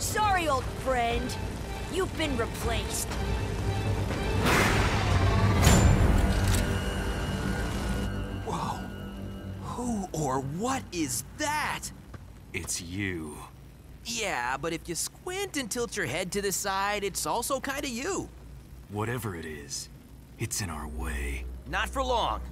Sorry, old friend. You've been replaced. Whoa. Who or what is that? It's you. Yeah, but if you squint and tilt your head to the side, it's also kind of you. Whatever it is, it's in our way. Not for long.